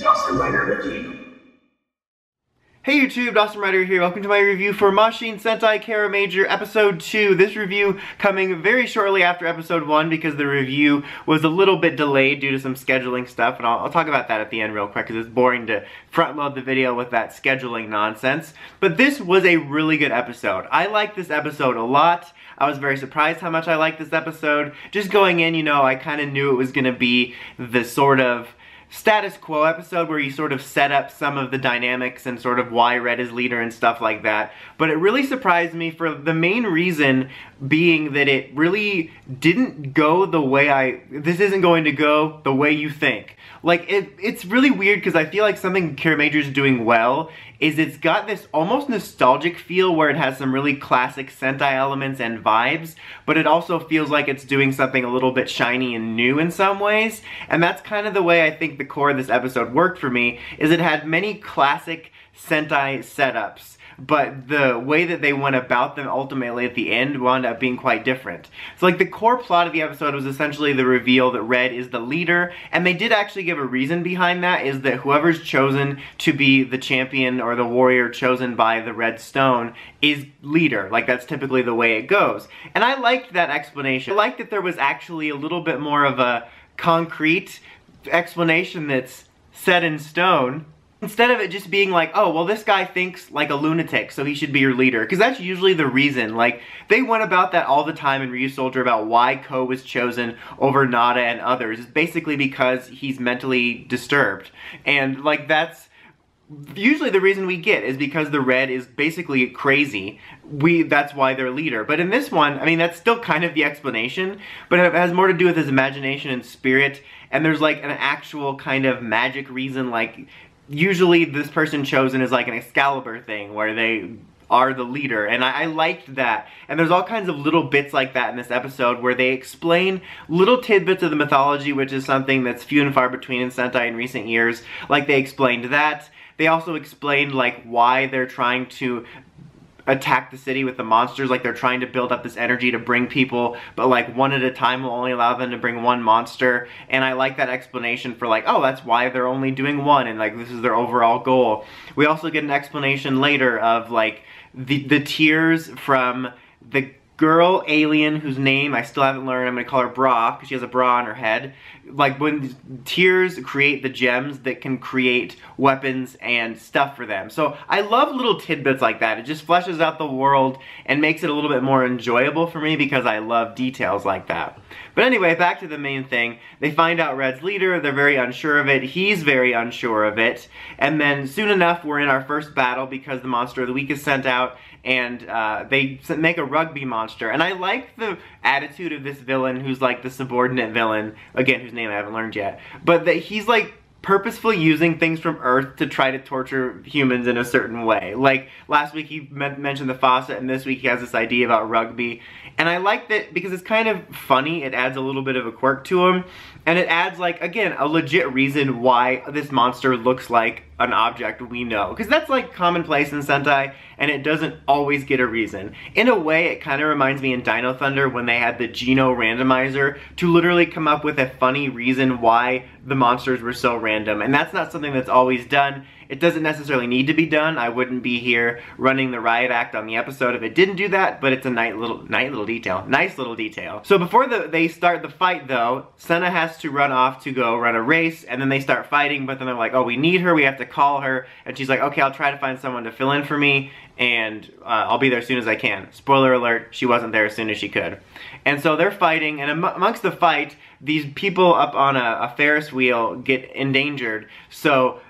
Dawson Ryder again. Hey YouTube, Dawson Ryder here. Welcome to my review for Mashin Sentai Kiramager Episode 2. This review coming very shortly after Episode 1 because the review was a little bit delayed due to some scheduling stuff, and I'll talk about that at the end real quick because it's boring to front load the video with that scheduling nonsense. But this was a really good episode. I liked this episode a lot. I was very surprised how much I liked this episode. Just going in, you know, I kind of knew it was going to be the sort of status quo episode where you sort of set up some of the dynamics and sort of why Red is leader and stuff like that, but it really surprised me for the main reason being that it really didn't go the way this isn't going to go the way you think. Like, it's really weird because I feel like something Kiramager's doing well is it's got this almost nostalgic feel where it has some really classic Sentai elements and vibes, but it also feels like it's doing something a little bit shiny and new in some ways, and that's kind of the way I think the core of this episode worked for me, is it had many classic Sentai setups, but the way that they went about them ultimately at the end wound up being quite different. So like the core plot of the episode was essentially the reveal that Red is the leader, and they did actually give a reason behind that, is that whoever's chosen to be the champion or the warrior chosen by the Red Stone is leader. Like, that's typically the way it goes. And I liked that explanation. I liked that there was actually a little bit more of a concrete explanation that's set in stone, instead of it just being like, oh, well, this guy thinks like a lunatic, so he should be your leader. Because that's usually the reason. Like, they went about that all the time in Ryusoulger about why Ko was chosen over Nada and others. It's basically because he's mentally disturbed. And, like, that's usually the reason we get, is because the Red is basically crazy. That's why they're leader. But in this one, I mean, that's still kind of the explanation, but it has more to do with his imagination and spirit. And there's, like, an actual kind of magic reason, like, usually this person chosen is like an Excalibur thing where they are the leader, and I liked that. And there's all kinds of little bits like that in this episode where they explain little tidbits of the mythology, which is something that's few and far between in Sentai in recent years. Like, they explained that. They also explained like why they're trying to attack the city with the monsters, like they're trying to build up this energy to bring people, but like one at a time will only allow them to bring one monster. And I like that explanation for like, oh, that's why they're only doing one, and like this is their overall goal. We also get an explanation later of like the tears from the girl alien whose name I still haven't learned. I'm gonna call her Bra because she has a bra on her head. Like, when tears create the gems that can create weapons and stuff for them. So I love little tidbits like that. It just fleshes out the world and makes it a little bit more enjoyable for me because I love details like that. But anyway, back to the main thing. They find out Red's leader. They're very unsure of it. He's very unsure of it. And then soon enough, we're in our first battle because the monster of the week is sent out, and they make a rugby monster. And I like the attitude of this villain, who's like the subordinate villain, again, whose name I haven't learned yet, but that he's like purposefully using things from Earth to try to torture humans in a certain way. Like, last week he mentioned the faucet, and this week he has this idea about rugby. And I like that because it's kind of funny. It adds a little bit of a quirk to him, and it adds, like, again, a legit reason why this monster looks like an object we know. Because that's, like, commonplace in Sentai, and it doesn't always get a reason. In a way, it kind of reminds me in Dino Thunder when they had the Geno Randomizer to literally come up with a funny reason why the monsters were so random. And that's not something that's always done. It doesn't necessarily need to be done. I wouldn't be here running the riot act on the episode if it didn't do that, but it's a nice little detail. Nice little detail. So before they start the fight, though, Senna has to run off to go run a race, and then they start fighting, but then they're like, oh, we need her, we have to call her, and she's like, okay, I'll try to find someone to fill in for me, and I'll be there as soon as I can. Spoiler alert, she wasn't there as soon as she could. And so they're fighting, and amongst the fight, these people up on a Ferris wheel get endangered, so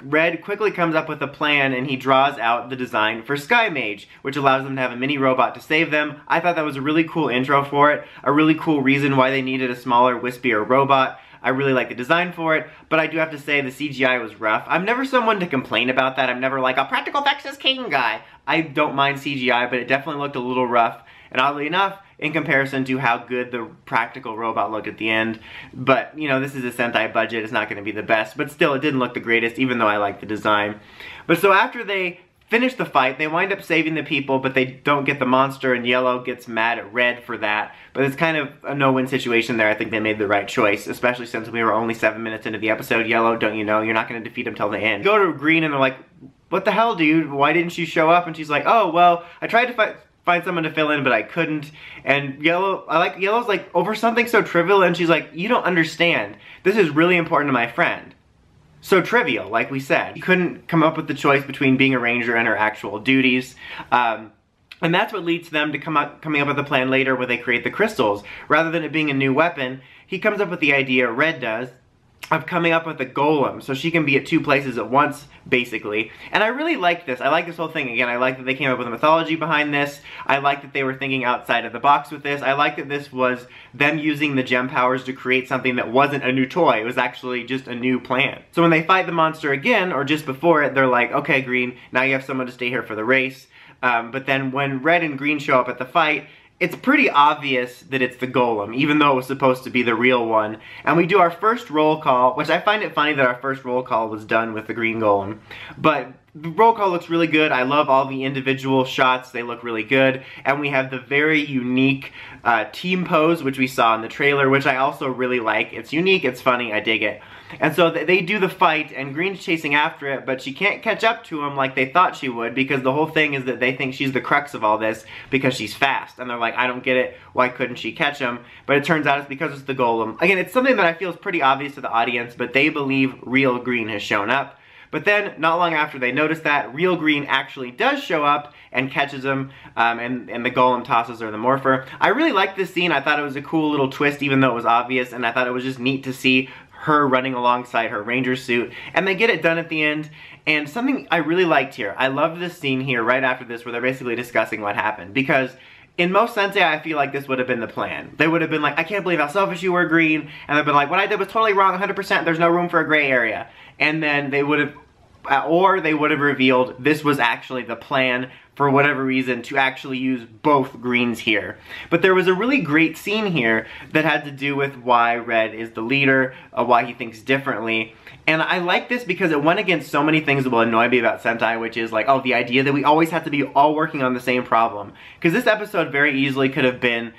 Red quickly comes up with a plan, and he draws out the design for Sky Mage, which allows them to have a mini robot to save them. I thought that was a really cool intro for it, a really cool reason why they needed a smaller, wispier robot. I really like the design for it, but I do have to say the CGI was rough. I'm never someone to complain about that. I'm never like a practical effects is king guy. I don't mind CGI, but it definitely looked a little rough, and oddly enough, in comparison to how good the practical robot looked at the end. But, you know, this is a Sentai budget. It's not going to be the best, but still, it didn't look the greatest, even though I like the design. But so after they finish the fight. They wind up saving the people, but they don't get the monster, and Yellow gets mad at Red for that. But it's kind of a no-win situation there. I think they made the right choice, especially since we were only 7 minutes into the episode. Yellow, don't you know, you're not going to defeat him till the end. Go to Green, and they're like, what the hell, dude? Why didn't you show up? And she's like, oh, well, I tried to find someone to fill in, but I couldn't. And Yellow, Yellow's like, over something so trivial, and she's like, you don't understand. This is really important to my friend. So trivial, like we said. He couldn't come up with the choice between being a ranger and her actual duties. And that's what leads them to coming up with a plan later where they create the crystals. Rather than it being a new weapon, he comes up with the idea, Red does, of coming up with a golem, so she can be at two places at once, basically. And I really like this. I like this whole thing. Again, I like that they came up with a mythology behind this. I like that they were thinking outside of the box with this. I like that this was them using the gem powers to create something that wasn't a new toy. It was actually just a new plan. So when they fight the monster again, or just before it, they're like, okay, Green, now you have someone to stay here for the race. But then when Red and Green show up at the fight, it's pretty obvious that it's the golem, even though it was supposed to be the real one. And we do our first roll call, which I find it funny that our first roll call was done with the green golem. But the roll call looks really good. I love all the individual shots. They look really good. And we have the very unique team pose, which we saw in the trailer, which I also really like. It's unique, it's funny, I dig it. And so they do the fight, and Green's chasing after it, but she can't catch up to him like they thought she would, because the whole thing is that they think she's the crux of all this because she's fast. And they're like, I don't get it. Why couldn't she catch him? But it turns out it's because it's the golem. Again, it's something that I feel is pretty obvious to the audience, but they believe real Green has shown up. But then, not long after they notice that, real Green actually does show up and catches him, and the golem tosses her the morpher. I really liked this scene. I thought it was a cool little twist, even though it was obvious, and I thought it was just neat to see her running alongside her ranger suit, and they get it done at the end. And something I really liked here, I loved this scene here right after this where they're basically discussing what happened, because in most Sentai, I feel like this would have been the plan. They would have been like, I can't believe how selfish you were, Green, and they've been like, what I did was totally wrong, 100%, there's no room for a gray area. And then they would have, or they would have revealed this was actually the plan for whatever reason to actually use both Greens here. But there was a really great scene here that had to do with why Red is the leader, why he thinks differently. And I like this because it went against so many things that will annoy me about Sentai, which is like, oh, the idea that we always have to be all working on the same problem. Because this episode very easily could have been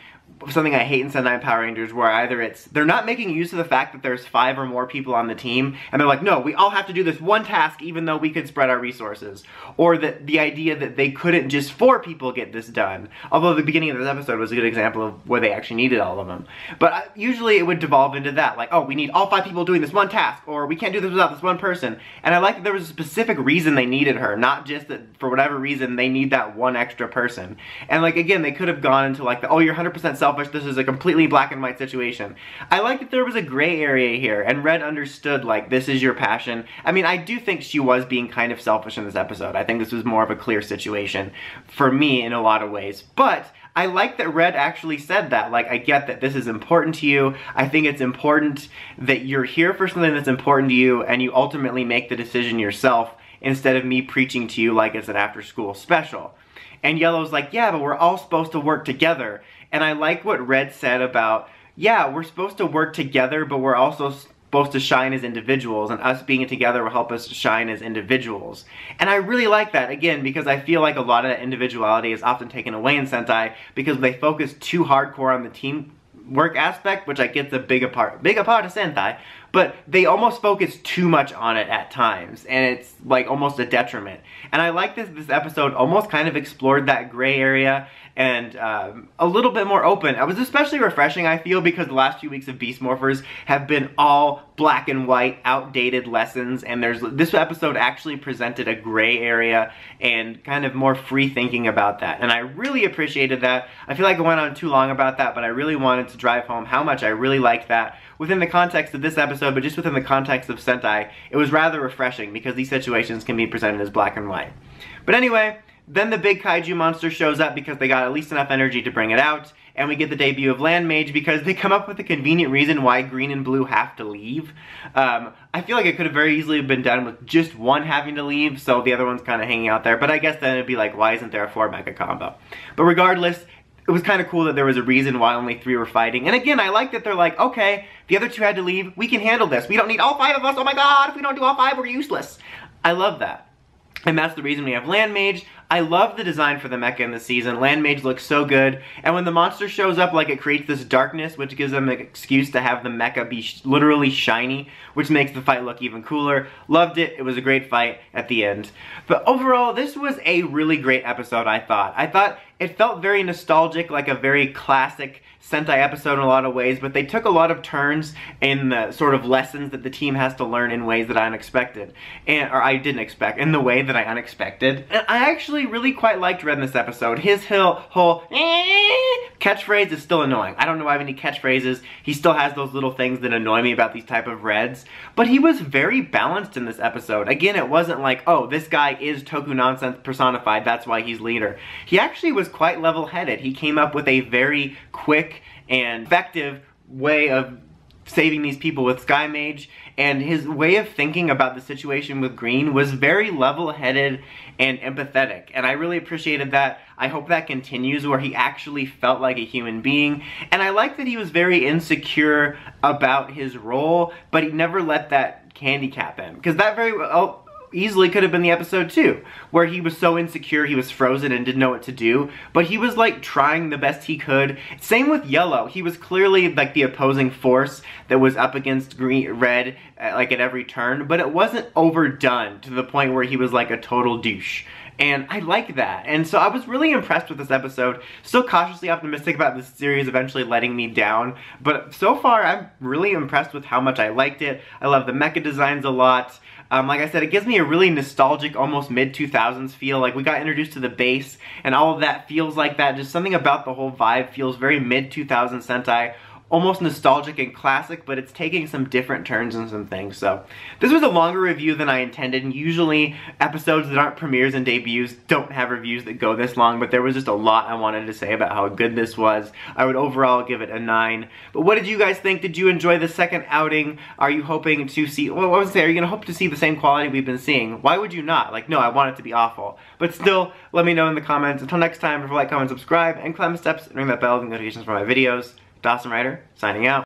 something I hate in Sentai Power Rangers, where either it's, they're not making use of the fact that there's 5 or more people on the team, and they're like, no, we all have to do this one task even though we could spread our resources. Or that the idea that they couldn't just 4 people get this done. Although the beginning of this episode was a good example of where they actually needed all of them. But usually it would devolve into that, like, oh, we need all 5 people doing this one task, or we can't do this without this one person. And I like that there was a specific reason they needed her, not just that for whatever reason they need that one extra person. And like, again, they could have gone into like, the, oh, you're 100% self. This is a completely black and white situation. I like that there was a gray area here, and Red understood, like, this is your passion. I mean, I do think she was being kind of selfish in this episode. I think this was more of a clear situation for me in a lot of ways. But I like that Red actually said that, like, I get that this is important to you. I think it's important that you're here for something that's important to you, and you ultimately make the decision yourself instead of me preaching to you like it's an after-school special. And Yellow's like, yeah, but we're all supposed to work together. And I like what Red said about, yeah, we're supposed to work together, but we're also supposed to shine as individuals, and us being together will help us shine as individuals. And I really like that, again, because I feel like a lot of that individuality is often taken away in Sentai because they focus too hardcore on the team work aspect, which I get the big part of Sentai, but they almost focus too much on it at times, and it's like almost a detriment. And I like this episode almost kind of explored that gray area and a little bit more open. It was especially refreshing, I feel, because the last few weeks of Beast Morphers have been all black and white, outdated lessons, and this episode actually presented a gray area and kind of more free thinking about that. And I really appreciated that. I feel like I went on too long about that, but I really wanted to drive home how much I really liked that within the context of this episode, but just within the context of Sentai. It was rather refreshing because these situations can be presented as black and white. But anyway, then the big kaiju monster shows up because they got at least enough energy to bring it out, and we get the debut of Land Mage because they come up with a convenient reason why Green and Blue have to leave. I feel like it could have very easily been done with just one having to leave, so the other one's kind of hanging out there, but I guess then it'd be like, why isn't there a 4 mecha combo? But regardless, it was kind of cool that there was a reason why only 3 were fighting. And again, I like that they're like, okay, the other 2 had to leave, we can handle this. We don't need all 5 of us, oh my god, if we don't do all 5, we're useless. I love that. And that's the reason we have Land Mage. I love the design for the mecha in this season. Land Mage looks so good. And when the monster shows up, like, it creates this darkness, which gives them an excuse to have the mecha be literally shiny, which makes the fight look even cooler. Loved it. It was a great fight at the end. But overall, this was a really great episode, I thought. It felt very nostalgic, like a very classic Sentai episode in a lot of ways, but they took a lot of turns in the sort of lessons that the team has to learn in ways that I unexpected, in the way that I unexpected. And I actually really quite liked Red in this episode. His whole catchphrase is still annoying. I don't know why I have any catchphrases. He still has those little things that annoy me about these type of Reds, but he was very balanced in this episode. Again, it wasn't like, oh, this guy is Toku Nonsense personified, that's why he's leader. He actually was quite level-headed. He came up with a very quick and effective way of saving these people with Sky Mage, and his way of thinking about the situation with Green was very level-headed and empathetic, and I really appreciated that. I hope that continues, where he actually felt like a human being, and I like that he was very insecure about his role, but he never let that handicap him, because that very well easily could have been the episode too, where he was so insecure he was frozen and didn't know what to do, but he was like trying the best he could. Same with Yellow. He was clearly like the opposing force that was up against Red like at every turn, but it wasn't overdone to the point where he was like a total douche. And I like that. And so I was really impressed with this episode. Still cautiously optimistic about this series eventually letting me down, but so far I'm really impressed with how much I liked it. I love the mecha designs a lot. Like I said, it gives me a really nostalgic, almost mid-2000s feel. Like, we got introduced to the base, and all of that feels like that. Just something about the whole vibe feels very mid-2000s Sentai. Almost nostalgic and classic, but it's taking some different turns and some things. So this was a longer review than I intended, and usually episodes that aren't premieres and debuts don't have reviews that go this long, but there was just a lot I wanted to say about how good this was. I would overall give it a 9. But what did you guys think? Did you enjoy the second outing? Are you hoping to see, well, I was saying, are you gonna hope to see the same quality we've been seeing? Why would you not? Like, no, I want it to be awful. But still, let me know in the comments. Until next time, remember to like, comment, subscribe, and climb the steps and ring that bell and notifications for my videos. Dawson Ryder, signing out.